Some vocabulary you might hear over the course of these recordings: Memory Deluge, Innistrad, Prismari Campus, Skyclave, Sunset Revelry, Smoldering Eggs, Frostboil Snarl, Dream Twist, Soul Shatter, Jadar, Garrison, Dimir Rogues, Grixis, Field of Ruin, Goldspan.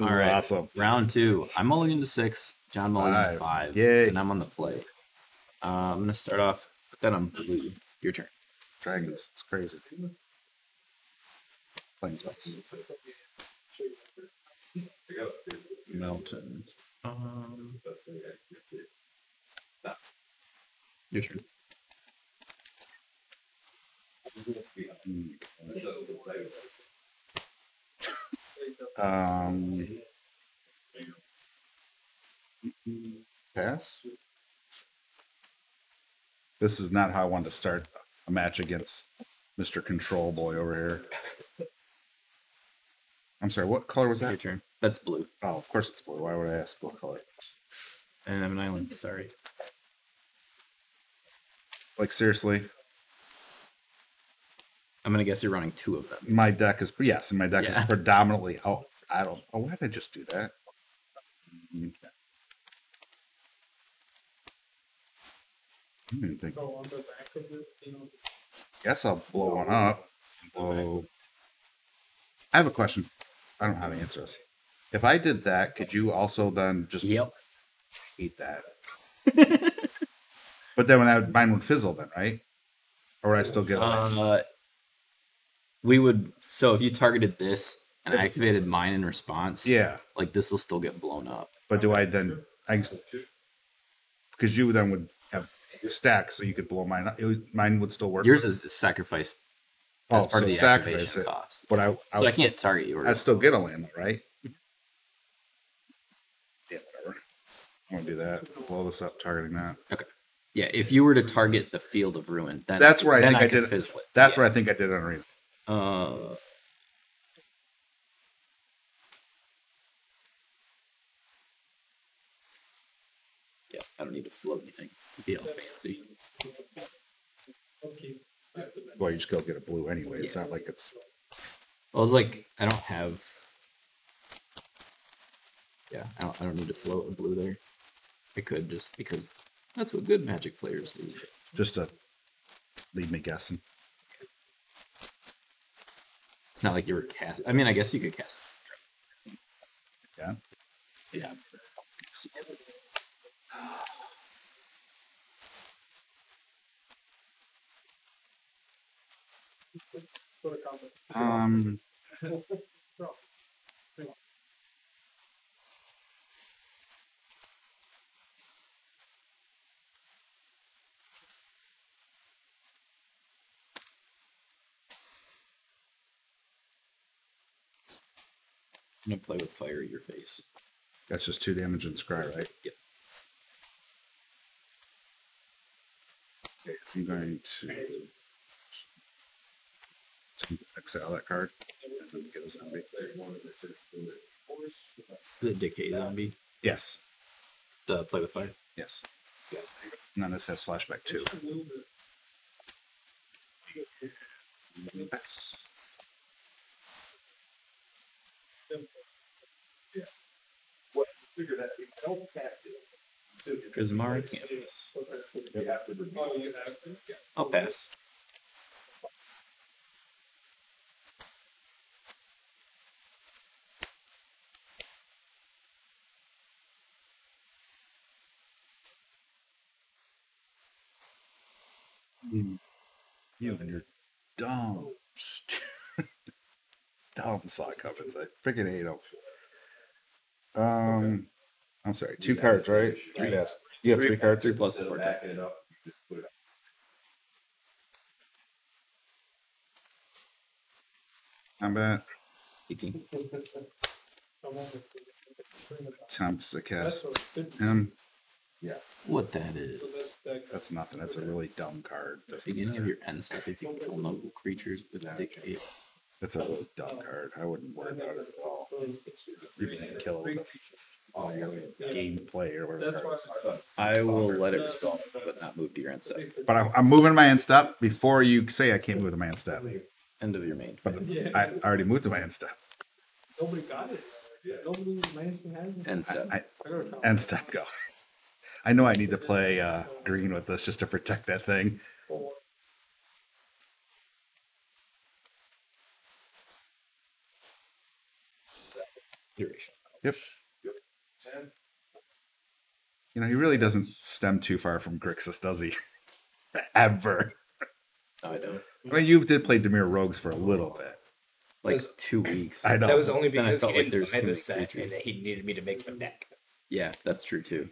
All right. Awesome. Round two. I'm mulligan to 6. John mulligan to 5. Yay. And I'm on the play. I'm going to start off. Put that on blue. Your turn. Dragons. It's crazy. Plain spots. Mountain. Your turn. Pass. This is not how I wanted to start a match against Mr. Control Boy over here. I'm sorry, what color was that? Your turn. That's blue. Oh, of course it's blue. Why would I ask what color? And I'm an island. Sorry. Like, seriously? I'm going to guess you're running 2 of them. My deck is... Yes, and my deck is predominantly... Oh, I don't... Oh, why did I just do that? Okay. I didn't think... Guess I'll blow one up. Blow... I have a question. I don't know how to answer this. If I did that, could you also then just... Yep. Eat that. But then when I would... Mine would fizzle then, right? Or would I still get it? We would, so if you targeted this and I activated mine in response, yeah, like this will still get blown up. But do I then, because you then would have stacks, so you could blow mine up. Mine would still work. Yours is sacrificed as part of the activation cost. But I can't target yours. I'd still get a land, right? Yeah, whatever. I'm gonna do that. Blow this up, targeting that. Okay. Yeah, if you were to target the Field of Ruin, that's where I think I did it. That's where I think I did it on Arena. Yeah, I don't need to float anything. Be all fancy. Well, you just go get a blue anyway. Yeah. It's not like it's. Well, it's like I don't have. Yeah, I don't need to float a blue there. I could just because that's what good Magic players do. Just to leave me guessing. It's not like you were cast. I mean, I guess you could cast. Yeah. Yeah. I'm gonna play with fire your face. That's just 2 damage and scry, right? Yep. Okay, I'm going to exile that card and then get a zombie. The decay zombie? Yes. The play with fire? Yes. Yeah. And then this has flashback 2. Yes. Yeah. Well, figure that if you don't cast it, so Prismari Campus. You have to review. I'll pass. You and your dumb. Dumb sock covers. I freaking hate them. Okay. I'm sorry. 2 cards, right? 3 pass. You have 3 cards. 3 plus 4. It up. You just put it up. Combat. 18. Attempts to cast him. Yeah. What that is? That's nothing. That's a really dumb card. That's beginning of your end step. If you control noble creatures with decay. That's a really dumb card. I wouldn't worry about it at all. You can kill it with a game play or whatever. I will let it resolve, but not move to your end step. But I'm moving my end step before you say I can't move to my end step. End of your main. But I already moved to my end step. Nobody got it. Nobody moved to my end step. End step, go. I know I need to play green with this just to protect that thing. Duration. Yep. Good. And you know, he really doesn't stem too far from Grixis, does he? Ever. I don't. I mean, you did play Dimir Rogues for a little bit. Like was, 2 weeks. I know. That was only because he didn't buy this set and that he needed me to make him a deck. Yeah, that's true too.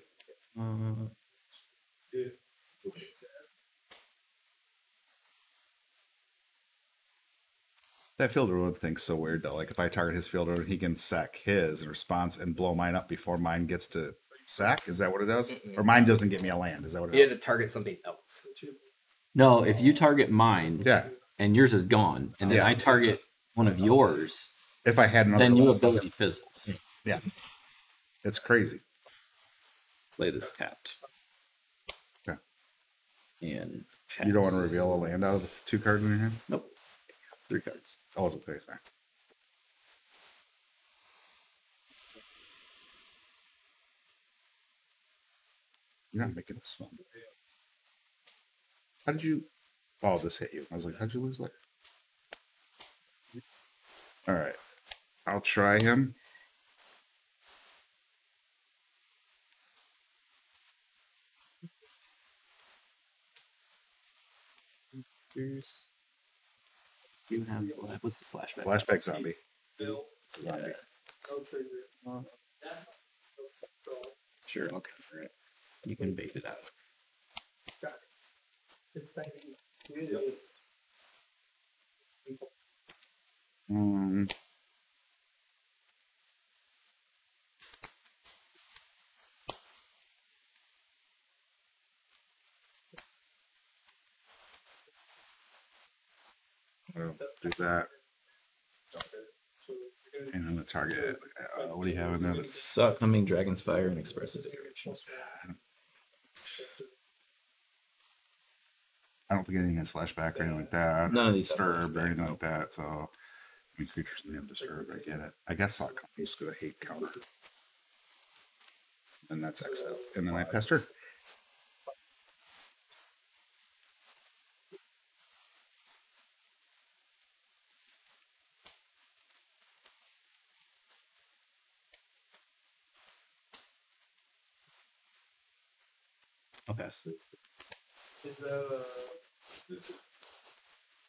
That Field of Ruin thing's so weird though. Like if I target his Field of Ruin, he can sack his in response and blow mine up before mine gets to sack. Is that what it does? Or mine doesn't get me a land. Is that what it does? You have to target something else. No, if you target mine, yeah, and yours is gone, and then I target one of yours. If I had another, then your ability fizzles. Yeah, it's crazy. Play this tapped. Okay. And pass. You don't want to reveal a land out of the 2 cards in your hand? Nope. 3 cards. Oh, it's a place there. You're not making this fun. How did you... Oh, this hit you. I was like, how'd you lose life? All right. I'll try him. Here's... Do you have... What's the flashback? Flashback zombie. It's a zombie. Yeah. Sure, I'll cover it. You can bait it out. I'll do that. And I'm going to target it. What do you have in there? Saw it coming, Dragon's Fire, and Expressive Iteration. I don't think anything has flashback or anything like that. None of these disturb or anything like that. So, I mean, creatures can have disturbed. I get it. I guess Saw comes because I hate counter. And that's exile. And then I pester. I'll pass it. This is,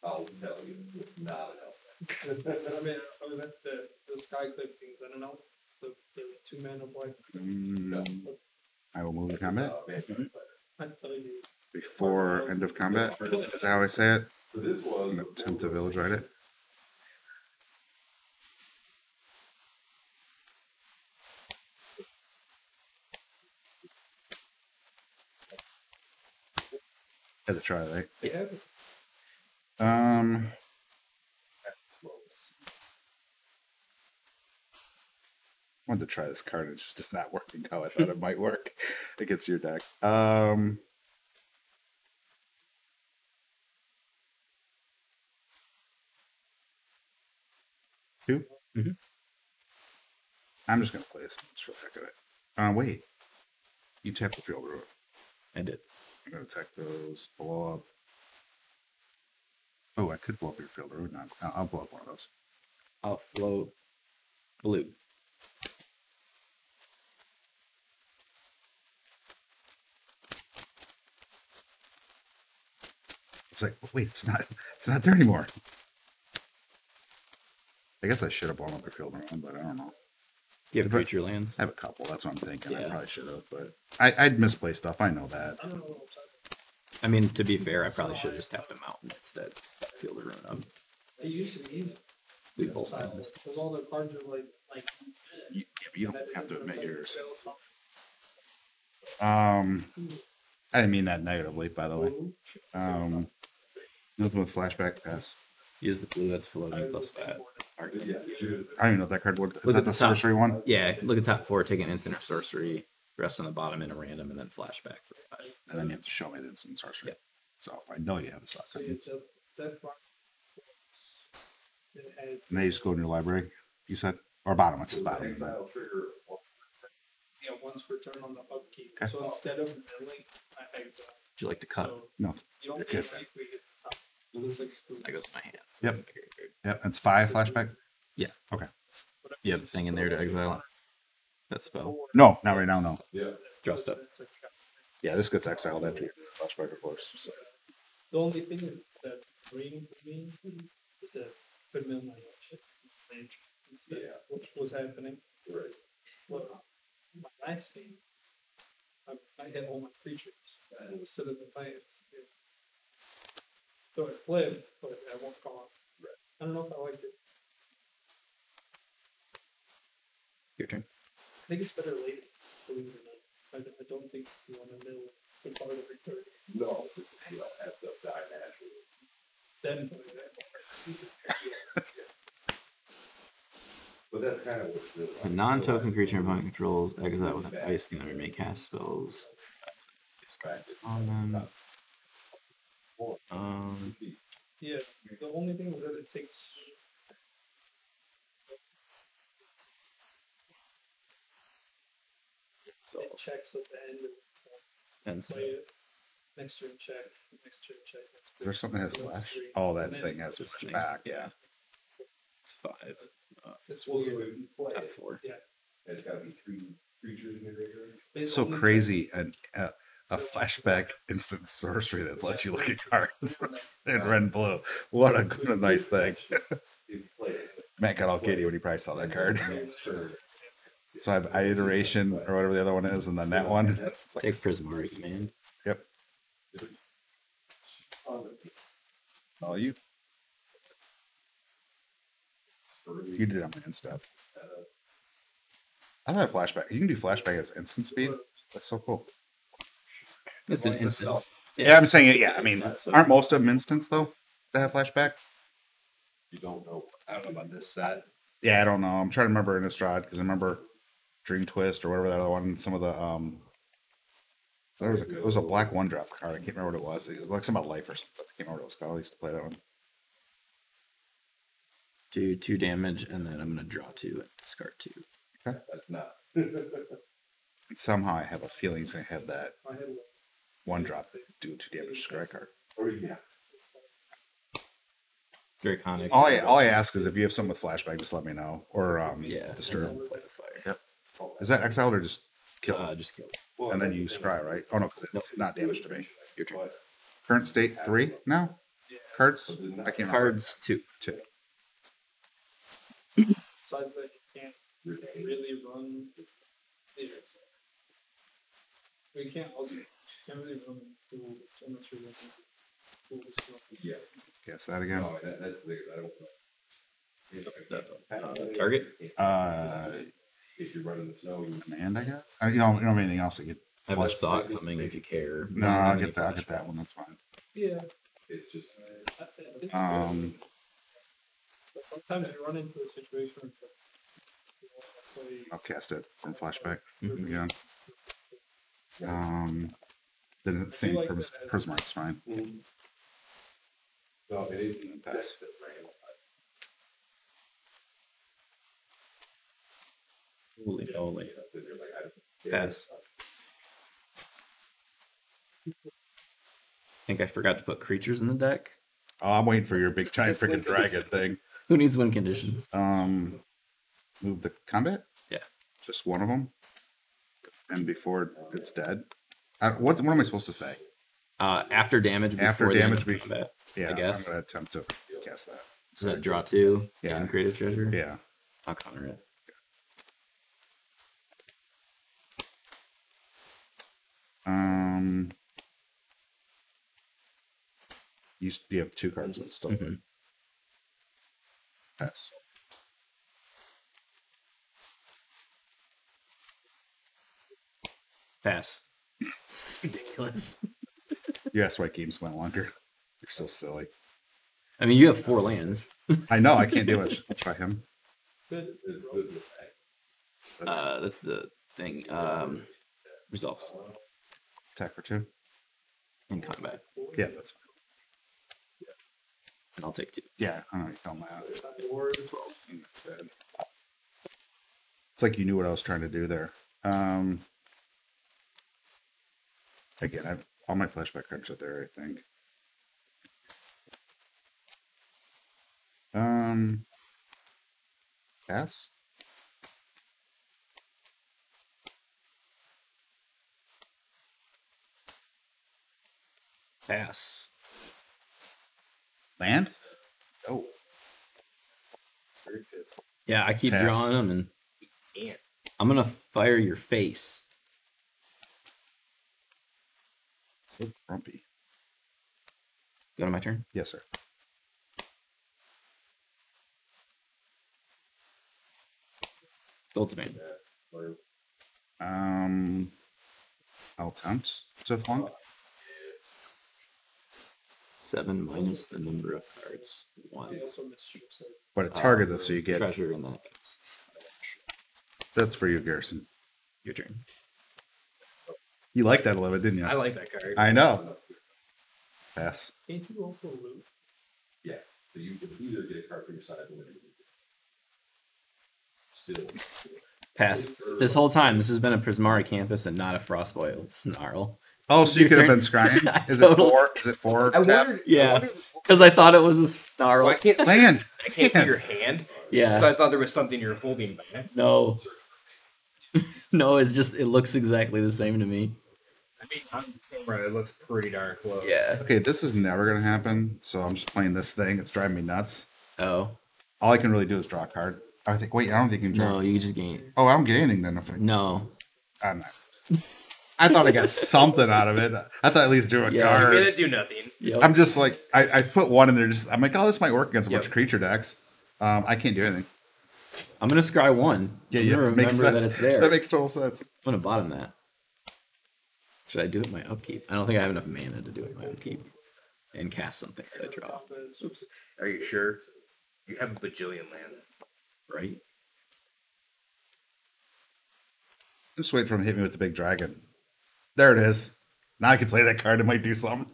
I'll tell you, not an elf. I mean, I meant the Skyclave things. I don't know. The 2 mana white. No. I will move to combat. I'll tell you. Before end of combat? Is that how I say it? So this was attempt to village ride it. Had to try, right? Yeah. I wanted to try this card. It's just not working how I thought it might work against your deck. Two. Mm-hmm. I'm just gonna play this. Just for the heck of it. Wait. You tapped the Field of Ruin. I did. I'm going to attack those, blow up. Oh, I could blow up your Field of Ruin. I'll blow up one of those. I'll float blue. It's like, wait, it's not there anymore. I guess I should have blown up your Field of Ruin, but I don't know. You have creature lands? I have a couple. That's what I'm thinking. Yeah. I probably should have, but I'd misplay stuff. I know that. I mean, to be fair, I probably should have just tapped a mountain instead. Field of Ruin up. They used to be easy. We both have this. Because all their cards are like yeah, but you don't have to admit yours. I didn't mean that negatively, by the way. Nothing with flashback pass. Use the blue that's floating plus that. Yeah, sure. I don't even know if that card would. Was it the sorcery one? Yeah, look at top 4, take an instant or sorcery, rest on the bottom in a random, and then flashback for 5. And then you have to show me the instant sorcery. Yeah. So I know you have the sorcery. So and they just go in your library, you said? Or bottom, what's the bottom? Yeah, once per turn on the upkeep. Okay. So instead of milling, I exile. Would you like to cut? So no. You don't get that goes in my hand. Yep. That's yep. It's 5 flashback? Yeah. Okay. You have the thing in there to exile. that spell? No, not right now, no. Yeah. Draw stuff. Yeah, this gets exiled after your flashback, of course. So. The only thing is that Dream Twist is a criminal language. Yeah. Which was happening. Right. Well, my last game, I had all my creatures. I was sitting in the plants. Yeah. So it flipped, but I won't call it. Right. I don't know if I liked it. Your turn. I think it's better later, believe it or not. I don't think you want to middle the part every third. No, you don't have to die naturally. Then yeah. But that's kind of what's really like. A non-token creature opponent controls exile with an ice scanner may cast spells on them. Yeah, the only thing is that it takes. So. It checks at the end of the end. So. Next turn check, next turn check. Next turn. There's something that has flash. Oh, that thing has flash. Yeah. It's 5. This was a 4. Yeah. And it's got to be 3 creatures in your graveyard. It's so crazy. And a flashback instant sorcery that lets you look at cards in red and blue. What a nice thing. Matt got all giddy when he probably saw that card. So I have iteration or whatever the other one is, and then that one. It's like, take Prismari Command. Yep. All you. You did it on my end step. I thought flashback. You can do flashback as instant speed. That's so cool. It's an instant. Yeah, I'm saying it. Yeah, I mean, aren't most of them instants though that have flashback? You don't know. I don't know about this set. Yeah, I don't know. I'm trying to remember in Innistrad because I remember Dream Twist or whatever that other one. Some of the there was a black 1-drop card. I can't remember what it was. It was like some about life or something. I can't remember what it was called. I used to play that one. Do 2 damage, and then I'm going to draw 2 and discard 2. Okay. That's not. Somehow I have a feeling it's going to have that 1-drop do 2 damage discard card. Oh, yeah. Draconic. All I ask is if you have some with flashback, just let me know. Or disturb. Play with fire. Yep. Is that exiled or just kill? Just kill. Well, and then you scry, right? Oh, no, because it's not damage to me. Your turn. Current state 3 now? Yeah. Cards? I can't remember. Cards 2. Besides that, you can't really run. We can't also really run through stuff. Yeah. Guess that again. No, that's the I don't know. Target? If you're running the snow, you command, I guess. You don't have anything else to get. I have a saw coming if you care. No, I'll get that. I'll get that one. That's fine. Yeah. It's just. But sometimes you run into a situation where it's like, you know, I'll cast it from flashback again. Then the same like Prismari is fine. Mm-hmm. No, it isn't pass. Holy moly. Pass. I think I forgot to put creatures in the deck. Oh, I'm waiting for your big giant freaking dragon thing. Who needs win conditions? Move the combat? Yeah. Just one of them? And before it's dead? What am I supposed to say? After damage, before combat. Yeah, I guess. I'm going to attempt to cast that. Does that draw 2? Yeah. And create a treasure? Yeah. I'll counter it. Okay. You have 2 cards left still. Mm-hmm. Pass. Pass. Ridiculous. You asked why games went longer. You're so silly. I mean, you have 4 lands. I know. I can't do it. I'll try him. That's the thing. Resolves. Attack for 2. In combat. Yeah, that's fine. And I'll take 2. Yeah, I don't know. You found my out. 12. It's like you knew what I was trying to do there. Again, I've all my flashback cards are there, I think. Pass. Pass. Land? No. Yeah, I keep drawing them, and you can't. I'm gonna fire your face. So grumpy. Go to my turn? Yes, sir. Goldsmith. I'll attempt to flunk. 7 minus the number of cards. 1. But it targets us, so you get treasure in that case. That's for you, Garrison. Your turn. You liked that 11, didn't you? I like that card. I know. Pass. Can't you go for a loop? Yeah. So you can either get a card for your side or whatever. Still. Pass. This whole time, this has been a Prismari Campus and not a Frostboil Snarl. Oh, so you could have been scrying? Is it 4? Is it 4? I wondered, yeah. Because I thought it was a Snarl. Well, I can't see, I can't see your hand. Yeah. So I thought there was something you're holding back. No. No, it's just, it looks exactly the same to me. I mean, on camera, it looks pretty darn close. Yeah. Okay, this is never going to happen, so I'm just playing this thing. It's driving me nuts. Oh. All I can really do is draw a card. I think. Wait, I don't think you can draw. No, you can just gain. Oh, I don't get anything then. If I... No. I'm not. I thought I got something out of it. I thought at least do a card. You made it do nothing. Yep. I'm just like, I put one in there. Just I'm like, oh, this might work against a bunch of creature decks. I can't do anything. I'm going to scry 1. Yeah, you remember that it's there. That makes total sense. I'm going to bottom that. Should I do it in my upkeep? I don't think I have enough mana to do it in my upkeep. And cast something that I draw. Oops. Are you sure? You have a bajillion lands. Right. Just wait for him to hit me with the big dragon. There it is. Now I can play that card. It might do something.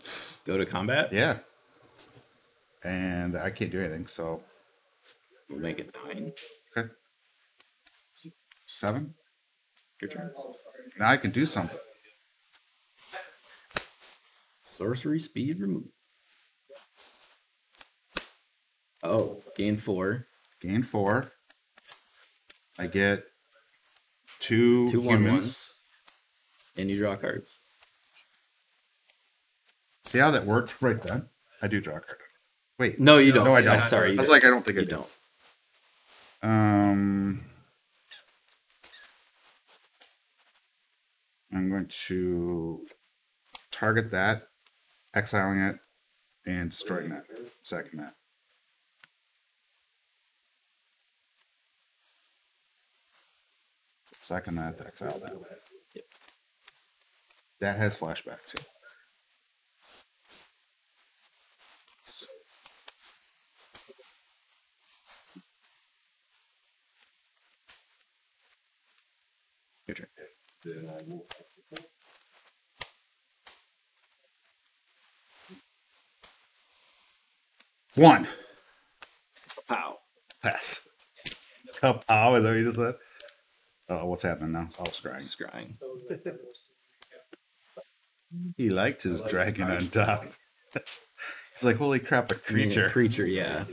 Go to combat? Yeah. And I can't do anything, so. We'll make it 9. Okay. 7. Your turn. Now I can do something. Sorcery speed remove. Oh, gain 4. Gain 4. I get 2 humans. And you draw cards. See how that worked right then? I do draw a card. Wait. No, you don't. No, I don't. Sorry. I was like, I don't think I do. You don't. I'm going to target that, exiling it, and destroying that. Second that. Second that, exile that. Yep. That has flashback too. Your turn. One. Pow. Pass. Pow is that what you just said? Oh, what's happening now? It's all scrying. Scrying. He liked his dragon on top. He's like, holy crap, a creature. I mean, a creature, yeah.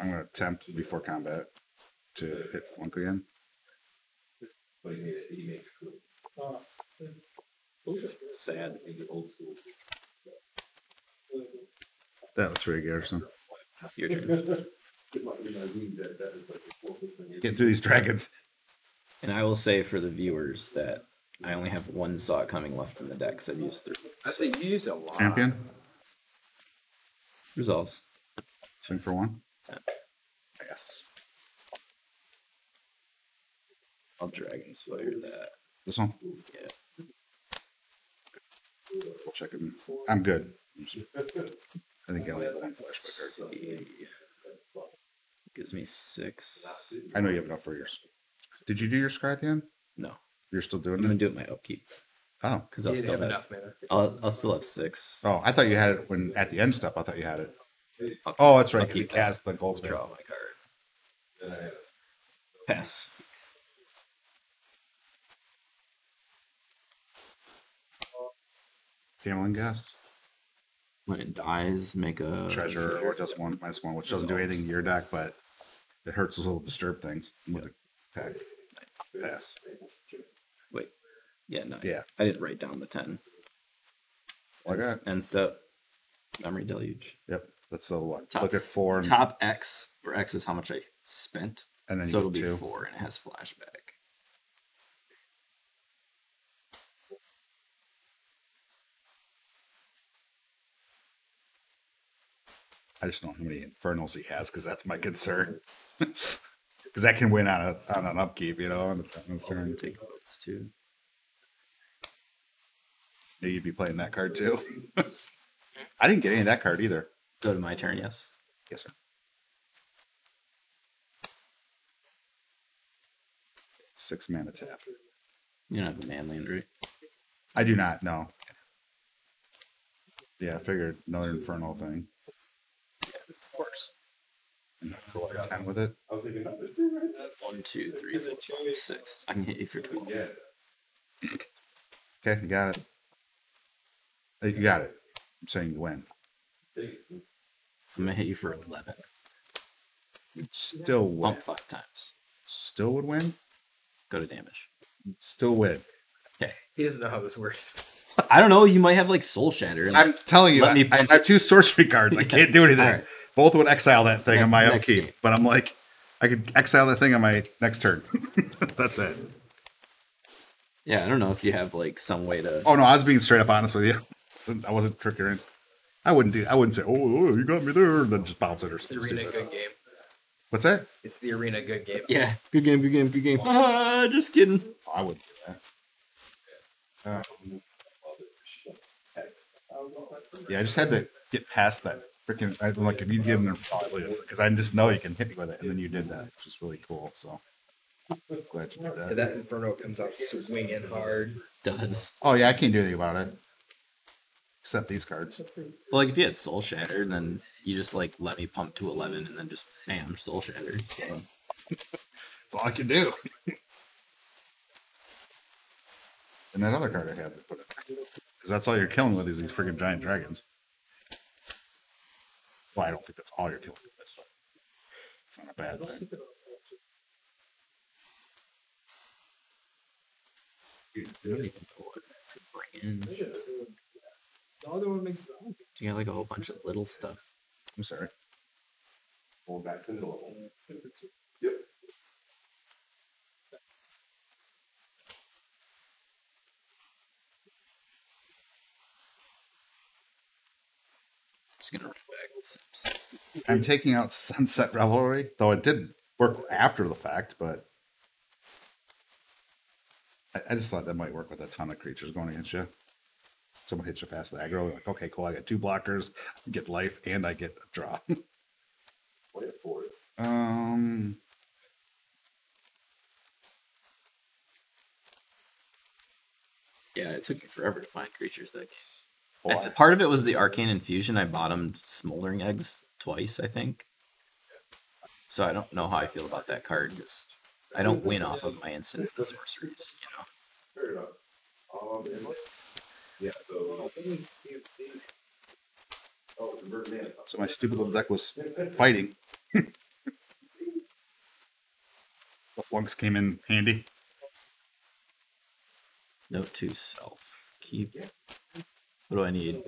I'm going to attempt before combat to hit Flunk again. Sad. That looks pretty Garrison. Your turn. Get through these dragons. And I will say for the viewers that I only have 1 saw coming left in the deck because I've used 3. I say you used a lot. Champion. Resolves. Swing for 1. Yes. I'll dragons fire that. This one? Yeah. We'll check it. I'm good. I think I only have 1 flashback card. Yeah. Gives me 6. I know you have enough for yours. Did you do your scry at the end? No. You're still doing it? I'm going to do it my upkeep. Oh. Because I'll still have enough, man. I'll still have 6. Oh, I thought you had it when at the end step. I thought you had it. I'll, oh, that's right. Because you cast the goldsmith. Draw my card. Pass. Gambling guest. When it dies, make a treasure or just 1 minus 1, which doesn't do anything to your deck, but it hurts those little disturb things with attack. Pass. Wait. Yeah, no. Yeah. I didn't write down the 10. Okay. End step. Memory Deluge. Yep. That's the what? Top, look at 4. And... Top X, where X is how much I spent. And then so it'll be 2. 4, and it has flashback. I just don't know how many Infernals he has, because that's my concern. Because that can win on an upkeep, you know, on the Titans turn. Take those too. Yeah, you'd be playing that card too. I didn't get any of that card either. Go to my turn, yes. Yes, sir. Six mana tap. You don't have a man land, right? I do not, no. Yeah, I figured another Infernal thing. Of course. And for like 10 with it? I was thinking, 1, 2, 3, 4, 5, 6. I can hit you for 12. Yeah. Okay, you got it. You got it. I'm saying you win. I'm going to hit you for 11. You'd still win. Bump 5 times. Still would win? Go to damage. You'd still win. Okay. He doesn't know how this works. I don't know. You might have like Soul Shatter. And, like, I'm telling you, I have 2 sorcery cards. Yeah. I can't do anything. Right. Both would exile that thing on my upkeep, but I'm like, I could exile that thing on my next turn. That's it. Yeah, I don't know if you have like some way to. Oh no, I was being straight up honest with you. I wasn't trickering. I wouldn't do. I wouldn't say, "Oh, you got me there," and then just bounce it or something. Arena good game. What's that? It's the Arena good game. Yeah, good game, good game, good game. Ah, just kidding. Oh, I wouldn't do that. Yeah, I just had to get past that. Freaking, I'm like, if you give them because I just know you can hit me with it, and then you did that, which is really cool. So I'm glad you did that. Yeah, that Inferno comes out swinging hard. Does. Oh yeah, I can't do anything about it, except these cards. Well, like if you had Soul Shatter, then you just like let me pump to 11, and then just bam, Soul Shatter. So. That's all I can do. And that other card I had to put in, because that's all you're killing with is these freaking giant dragons. Well, I don't think that's all you're killing with this. It's not a bad thing. Dude, I don't even know what to bring in. Do you have like a whole bunch of little stuff? I'm sorry. Hold back to the level. Yep. Gonna back. I'm taking out Sunset Revelry, though it did work after the fact, but I just thought that might work with a ton of creatures going against you. Someone hits you fast with aggro, like, okay, cool, I got 2 blockers, I get life, and I get a draw. Wait for it. Yeah, it took me forever to find creatures that. Part of it was the Arcane Infusion. I bottomed Smoldering Eggs twice, I think. So I don't know how I feel about that card, because I don't win off of my instants and sorceries, you know. Fair enough. Yeah, so my stupid little deck was fighting. The flunks came in handy. Note to self. Keep... What do I need?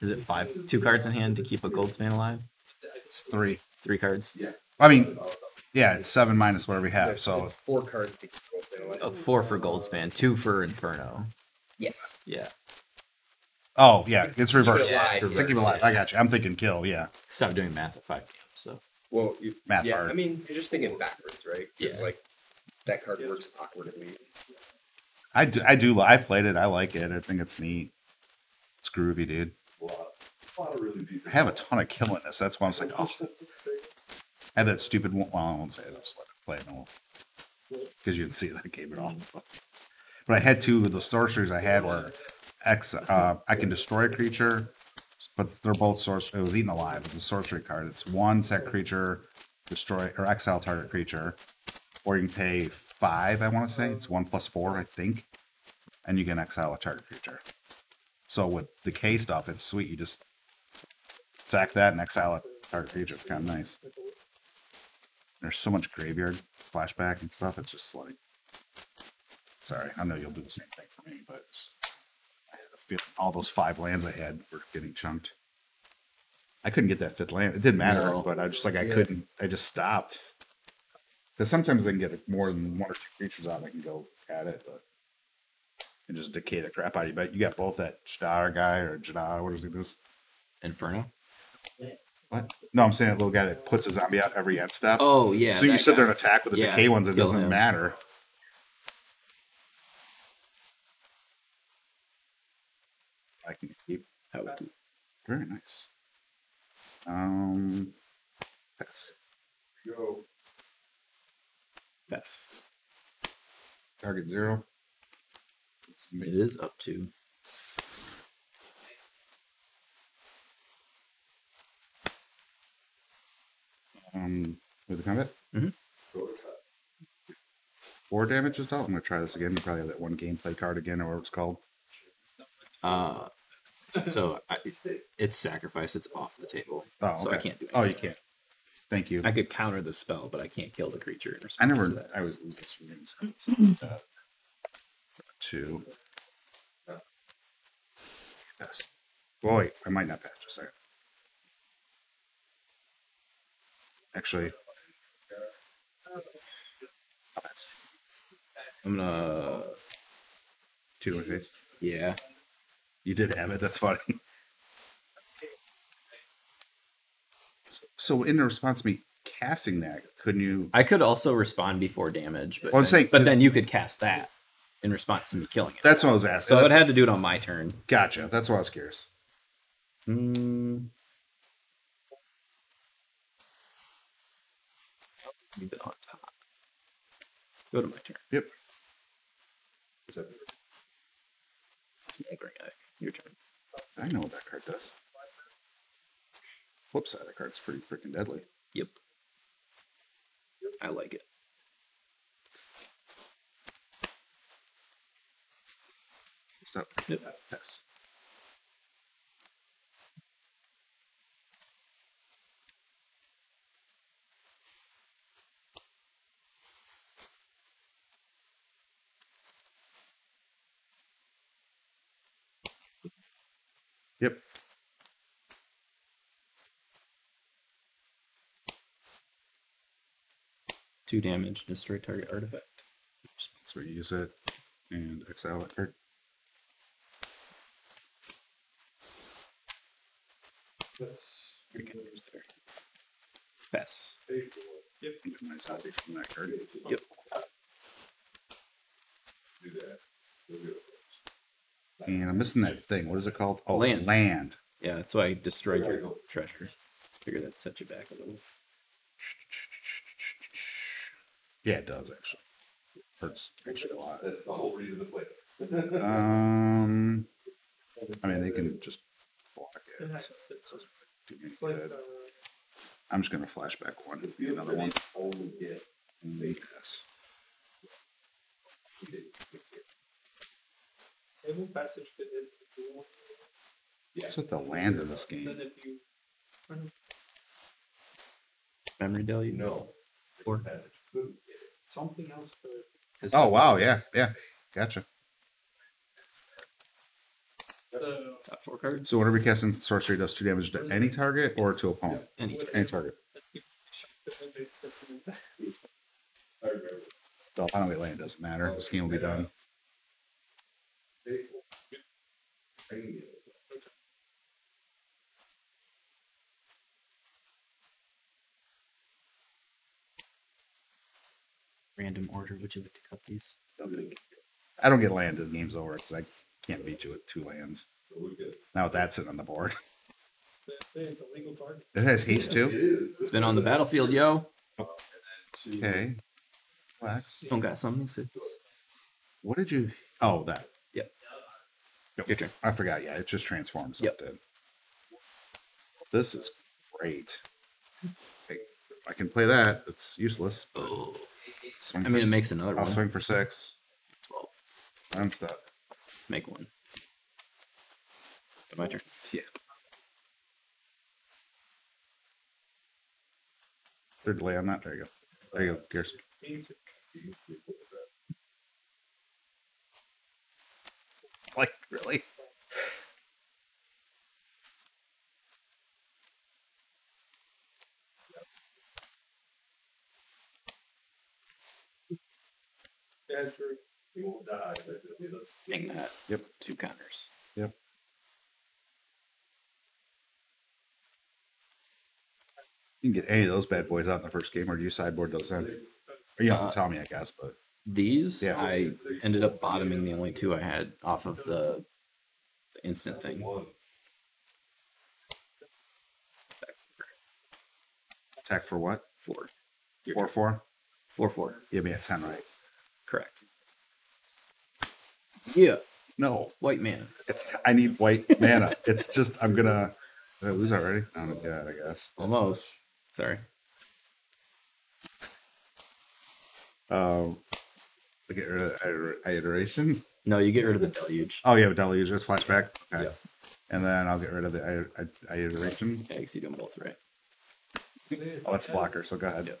Is it 5, 2 cards in hand to keep a goldspan alive? It's 3. 3 cards? Yeah. I mean, yeah, it's 7 minus whatever we have, so... 4 cards to keep goldspan alive. 4 for goldspan, 2 for Inferno. Yes. Yeah. Oh, yeah, it's reversed. Yeah, it's keep it alive. I got you. I'm thinking kill, yeah. Stop doing math at 5 camp, so... Well, you, math yeah, hard. I mean, you're just thinking backwards, right? Yeah. Like, that card works awkwardly. I played it. I like it. I think it's neat. It's groovy, dude. I have a ton of killing this. That's why I was like, oh. I had that stupid one. Well, I won't say it. I'll just let it play. Because you didn't see that game at all. So. But I had 2 of the sorceries I had were I can destroy a creature, but they're both sorcery. It was Eaten Alive. It's a sorcery card. It's 1 set creature, destroy, or exile target creature. Or you can pay 5, I want to say. It's 1 + 4, I think. And you can exile a target creature. So with the K stuff, it's sweet. You just sack that and exile a target creature. It's kind of nice. There's so much graveyard flashback and stuff. It's just like Sorry, I know you'll do the same thing for me, but I had a fifth, all those 5 lands I had were getting chunked. I couldn't get that 5th land. It didn't matter, but I just like I couldn't. I just stopped. Because sometimes I can get more than 1 or 2 creatures out. I can go at it, but and just decay the crap out of you. But you got both that Jadar guy or Jadar, what is it? This Inferno. What? No, I'm saying that little guy that puts a zombie out every end step. Oh yeah. So you sit there and attack with the decay ones. It doesn't matter. I can keep that. Very nice. Pass. Go. Pass. Target 0. It is up to. With the combat? Mm-hmm. 4 damage is out. I'm going to try this again. You probably have that one gameplay card again, or whatever it's called. So it's sacrificed. It's off the table. Oh, okay. So I can't do anything. Oh, you can't. Thank you. I could counter the spell, but I can't kill the creature in response to that. I was losing streams. Pass. Well, wait, I might not pass. Just a second. Actually, I'll pass. I'm gonna 2 in face. Yeah. You did have it. That's funny. So in the response to me casting that, couldn't you? I could also respond before damage, but, then you could cast that in response to me killing it. That's what I was asking. So I had to do it on my turn. Gotcha. That's why I was curious. Leave it on top. Go to my turn. Yep. Smoldering Egg. Your turn. I know what that card does. Whoops, that card's pretty freaking deadly. Yep. I like it. Stop. Yep. Pass. Yep. Damage, destroy target artifact. Let's reuse it and exile that card. Pass. Yep. Nice hobby from that card. Yep. Do that. And I'm missing that thing. What is it called? Oh, land. Land. Yeah, that's why I destroyed your treasure. Figure that set you back a little. Yeah, it does actually. Hurts actually a lot. That's the whole reason to play it. I mean, they can just block it. So it doesn't do me good. I'm just gonna flashback 1. Another one. Yes. That's what the land of this game. Memory Deluge. No. Or something else. Oh wow, yeah, gotcha. Top 4 cards. So whenever you cast instant sorcery, does 2 damage to any target or to opponent? Yeah. Any target. Well, I don't get land. Doesn't matter. This game will be done. Random order. Would you like to cut these? I don't get land till the game's over because I can't beat you with 2 lands. Now that's it on the board. It has haste too. It's been on the battlefield, yo. Okay. Relax. Don't got something. What did you? Oh, that. Yep. Your turn. I forgot. Yeah, it just transforms. Yep. It did. This is great. I can play that. It's useless. Oh. Swing it makes another one. I'll swing for 6. 12. I'm stuck. Make 1. My turn. Yeah. Third delay on that. There you go. There you go, Gears. Like, really? Yeah, true. You won't die. Hang that. Yep. Two counters. Yep. You can get any of those bad boys out in the first game, or do you sideboard those in? Or you have to tell me, I guess, but... These, yeah. I ended up bottoming the only two I had off of the instant thing. Attack for what? 4. 4-4? 4-4. 4-4. Give me a 10, right? Correct. Yeah. No. White mana. It's, I need white mana. It's just, I'm going to... Did I lose already? Oh, my God, I guess. Almost. Sorry. I get rid of the iteration. No, you get rid of the deluge. Oh, yeah, deluge. Just flashback. Okay. Yeah. And then I'll get rid of the iteration. Okay, because you do them both, right? Oh, that's blocker, so go ahead. Yeah.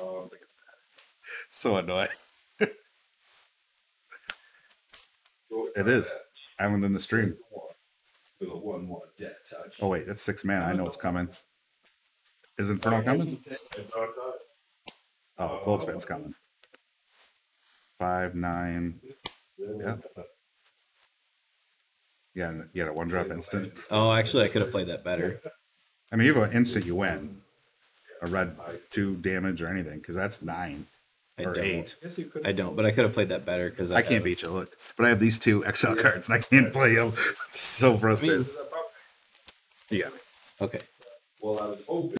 Oh, look at that. It's so annoying. It is. Island in the Stream. Oh, wait, that's 6 mana. I know it's coming. Is Inferno coming? Oh, Goldspan's coming. 5, 9. Yeah. Yeah, and you got a 1-drop instant. Oh, actually, I could have played that better. I mean, you have an instant, you win. A red 2 damage or anything, because that's 9. Or 8. I don't, but I could have played that better because I can't beat you. Look, but I have these 2 Excel cards and I can't play them. I'm so frustrated. I mean, you got me. Okay. Well, I was hoping.